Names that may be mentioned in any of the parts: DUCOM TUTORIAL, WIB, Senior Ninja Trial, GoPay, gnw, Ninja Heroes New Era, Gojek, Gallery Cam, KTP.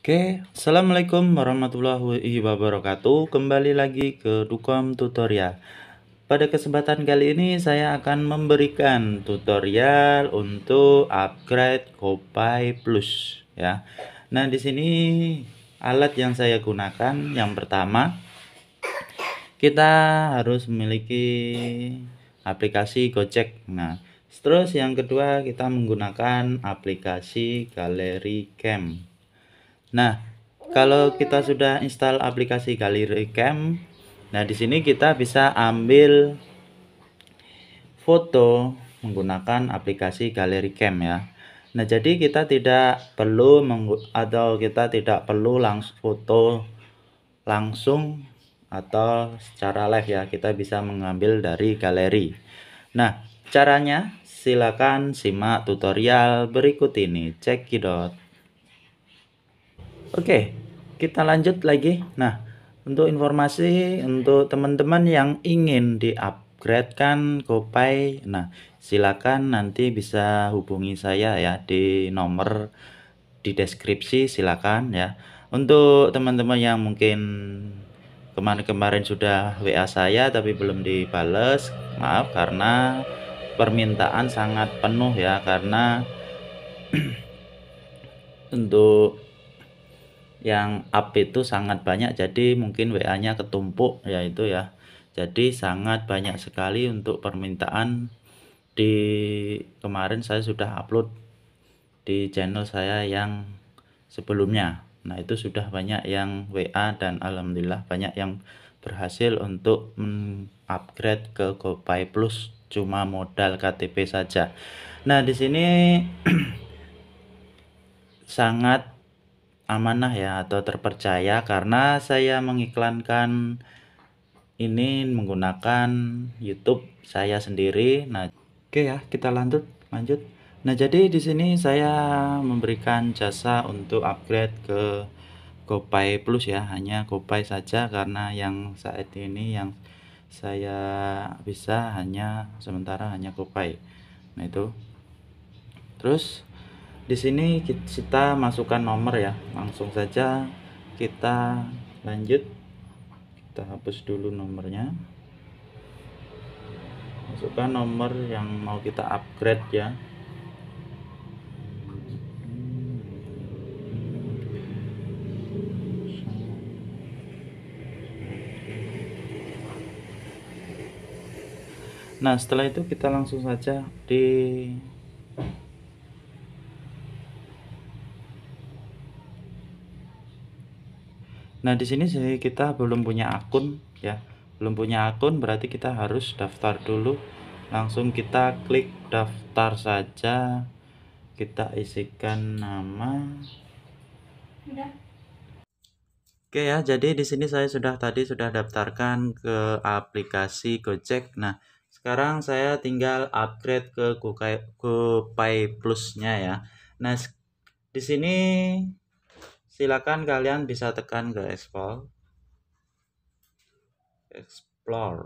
Oke, assalamualaikum warahmatullahi wabarakatuh. Kembali lagi ke Dukom Tutorial. Pada kesempatan kali ini saya akan memberikan tutorial untuk upgrade GoPay Plus ya. Nah, di sini alat yang saya gunakan yang pertama kita harus memiliki aplikasi Gojek. Nah, terus yang kedua kita menggunakan aplikasi Gallery Cam. Nah, kalau kita sudah install aplikasi Gallery Cam, nah di sini kita bisa ambil foto menggunakan aplikasi Gallery Cam ya. Nah, jadi kita tidak perlu langsung foto langsung atau secara live ya. Kita bisa mengambil dari galeri. Nah, caranya silakan simak tutorial berikut ini. Cekidot. Oke, kita lanjut lagi. Nah, untuk informasi untuk teman-teman yang ingin di-upgradekan GoPay, nah silakan nanti bisa hubungi saya ya di nomor di deskripsi, silakan ya. Untuk teman-teman yang mungkin kemarin sudah WA saya tapi belum dibales, maaf karena permintaan sangat penuh ya, karena untuk yang up itu sangat banyak, jadi mungkin WA-nya ketumpuk yaitu ya. Jadi sangat banyak sekali untuk permintaan. Di kemarin saya sudah upload di channel saya yang sebelumnya. Nah, itu sudah banyak yang WA dan alhamdulillah banyak yang berhasil untuk upgrade ke GoPay Plus cuma modal KTP saja. Nah, di sini sangat amanah ya atau terpercaya karena saya mengiklankan ini menggunakan YouTube saya sendiri. Nah, oke ya, kita lanjut. Nah, jadi di sini saya memberikan jasa untuk upgrade ke GoPay Plus ya, hanya GoPay saja karena yang saat ini yang saya bisa hanya sementara hanya GoPay. Nah, itu. Terus di sini kita masukkan nomor ya, langsung saja kita lanjut. Kita hapus dulu nomornya, masukkan nomor yang mau kita upgrade ya. Nah, setelah itu kita langsung saja di nah, di sini kita belum punya akun ya. Belum punya akun berarti kita harus daftar dulu. Langsung kita klik daftar saja. Kita isikan nama. Udah. Oke ya, jadi di sini saya tadi sudah daftarkan ke aplikasi Gojek. Nah, sekarang saya tinggal upgrade ke GoPay Plus-nya ya. Nah, di sini silakan kalian bisa tekan ke explore.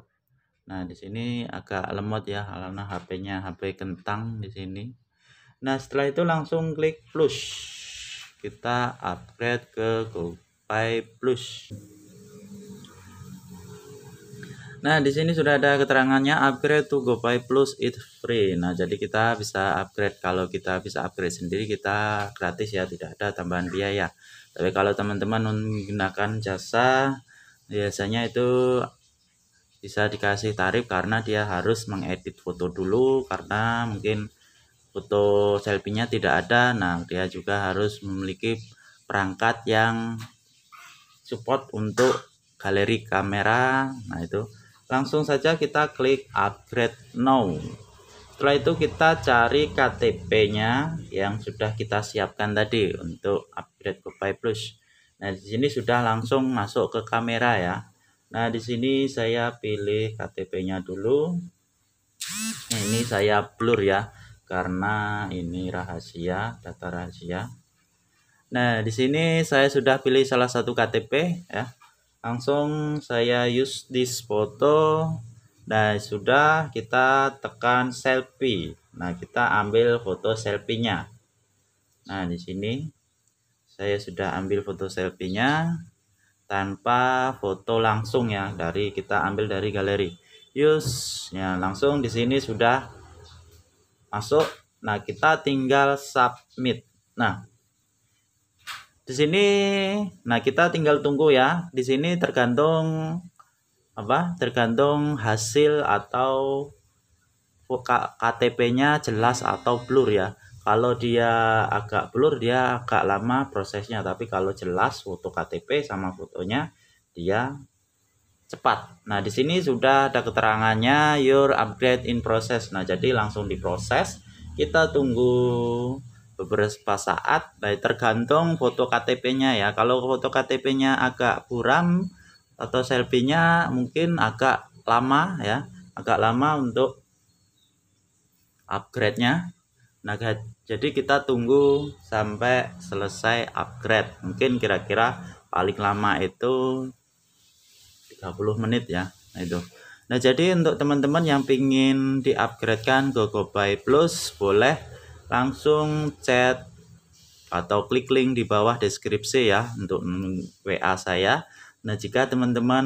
Nah, di sini agak lemot ya, karena HP-nya HP kentang di sini. Nah, setelah itu langsung klik plus. Kita upgrade ke GoPay Plus. Nah, di sini sudah ada keterangannya upgrade to GoPay Plus it's free. Nah, jadi kita bisa upgrade. Kalau kita bisa upgrade sendiri kita gratis ya, tidak ada tambahan biaya. Tapi kalau teman-teman menggunakan jasa biasanya itu bisa dikasih tarif karena dia harus mengedit foto dulu, karena mungkin foto selfie-nya tidak ada. Nah, dia juga harus memiliki perangkat yang support untuk galeri kamera. Nah, itu langsung saja kita klik upgrade now. Setelah itu kita cari KTP-nya yang sudah kita siapkan tadi untuk upgrade GoPay Plus. Nah, di sini sudah langsung masuk ke kamera ya. Nah, di sini saya pilih KTP-nya dulu. Ini saya blur ya karena ini rahasia, data rahasia. Nah, di sini saya sudah pilih salah satu KTP ya. Langsung saya use this photo. Nah, sudah kita tekan selfie. Nah, kita ambil foto selfie-nya. Nah, di sini Saya sudah ambil foto selfie-nya tanpa foto langsung ya, dari kita ambil dari galeri. Use ya, langsung di sini sudah masuk. Nah, kita tinggal submit. Nah, di sini kita tinggal tunggu ya. Di sini tergantung apa? Tergantung hasil atau KTP-nya jelas atau blur ya. Kalau dia agak blur, dia agak lama prosesnya. Tapi kalau jelas foto KTP sama fotonya, dia cepat. Nah, di sini sudah ada keterangannya, your upgrade in process. Nah, jadi langsung diproses. Kita tunggu beberapa saat. Nah, tergantung foto KTP-nya ya. Kalau foto KTP-nya agak buram atau selfie-nya mungkin agak lama ya. Agak lama untuk upgrade-nya. Nah, jadi kita tunggu sampai selesai upgrade. Mungkin kira-kira paling lama itu 30 menit ya. Nah, itu. Nah, jadi untuk teman-teman yang pingin di-upgrade-kan GoPay Plus, boleh langsung chat atau klik link di bawah deskripsi ya untuk WA saya. Nah, jika teman-teman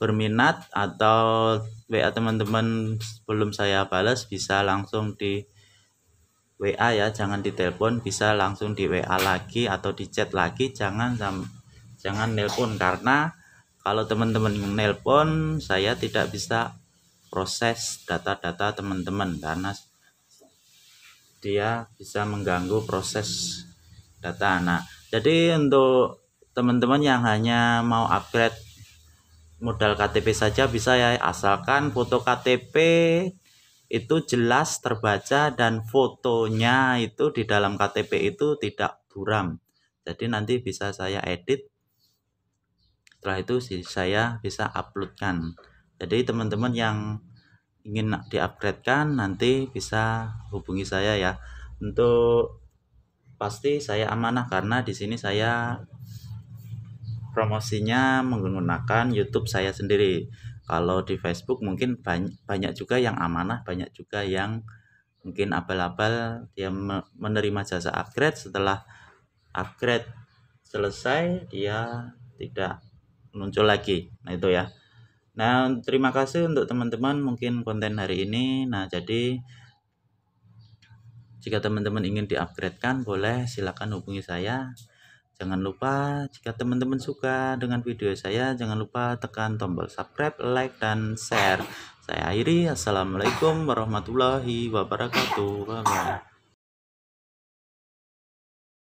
berminat atau WA teman-teman belum saya balas, bisa langsung di WA ya, jangan ditelepon, bisa langsung di WA lagi atau di chat lagi, jangan nelpon, karena kalau teman-teman nelpon saya tidak bisa proses data-data teman-teman karena dia bisa mengganggu proses data. Nah, jadi untuk teman-teman yang hanya mau upgrade modal KTP saja bisa ya, asalkan foto KTP itu jelas terbaca dan fotonya itu di dalam KTP itu tidak buram. Jadi nanti bisa saya edit, setelah itu saya bisa uploadkan. Jadi teman-teman yang ingin diupgradekan nanti bisa hubungi saya ya. Untuk pasti saya amanah karena di sini saya promosinya menggunakan YouTube saya sendiri. Kalau di Facebook mungkin banyak juga yang amanah, banyak juga yang mungkin abal-abal, dia menerima jasa upgrade, setelah upgrade selesai dia tidak muncul lagi. Nah, itu ya. Nah, terima kasih untuk teman-teman mungkin konten hari ini. Nah, jadi jika teman-teman ingin diupgradekan boleh silakan hubungi saya. Jangan lupa, jika teman-teman suka dengan video saya, jangan lupa tekan tombol subscribe, like, dan share. Saya akhiri. Assalamualaikum warahmatullahi wabarakatuh. Bye-bye.